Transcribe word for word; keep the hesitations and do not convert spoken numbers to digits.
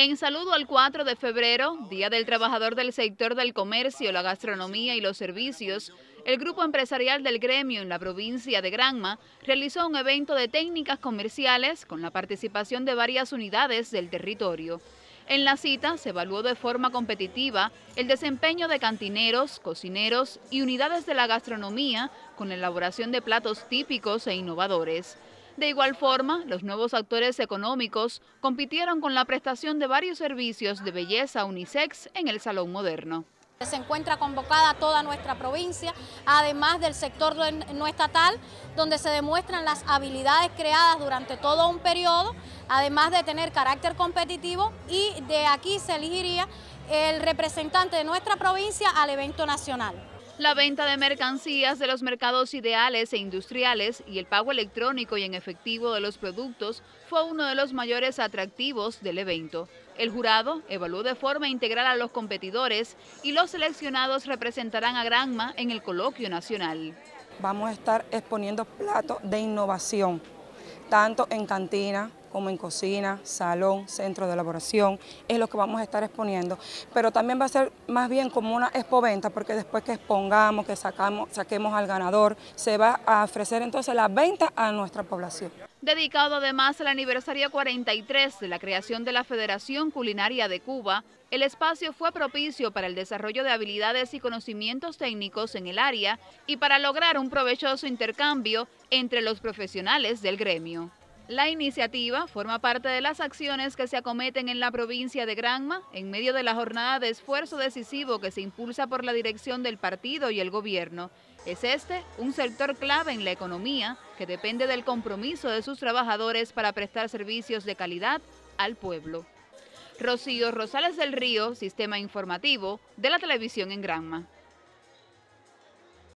En saludo al cuatro de febrero, Día del Trabajador del Sector del Comercio, la Gastronomía y los Servicios, el Grupo Empresarial del Gremio en la provincia de Granma realizó un evento de técnicas comerciales con la participación de varias unidades del territorio. En la cita se evaluó de forma competitiva el desempeño de cantineros, cocineros y unidades de la gastronomía con la elaboración de platos típicos e innovadores. De igual forma, los nuevos actores económicos compitieron con la prestación de varios servicios de belleza unisex en el Salón Moderno. Se encuentra convocada toda nuestra provincia, además del sector no estatal, donde se demuestran las habilidades creadas durante todo un periodo, además de tener carácter competitivo, y de aquí se elegiría el representante de nuestra provincia al evento nacional. La venta de mercancías de los mercados ideales e industriales y el pago electrónico y en efectivo de los productos fue uno de los mayores atractivos del evento. El jurado evaluó de forma integral a los competidores y los seleccionados representarán a Granma en el coloquio nacional. Vamos a estar exponiendo platos de innovación, tanto en cantina como en cocina, salón, centro de elaboración, es lo que vamos a estar exponiendo. Pero también va a ser más bien como una expoventa, porque después que expongamos, que sacamos, saquemos al ganador, se va a ofrecer entonces la venta a nuestra población. Dedicado además al aniversario cuarenta y tres de la creación de la Federación Culinaria de Cuba, el espacio fue propicio para el desarrollo de habilidades y conocimientos técnicos en el área y para lograr un provechoso intercambio entre los profesionales del gremio. La iniciativa forma parte de las acciones que se acometen en la provincia de Granma en medio de la jornada de esfuerzo decisivo que se impulsa por la dirección del partido y el gobierno. Es este un sector clave en la economía que depende del compromiso de sus trabajadores para prestar servicios de calidad al pueblo. Rocío Rosales del Río, Sistema Informativo de la Televisión en Granma.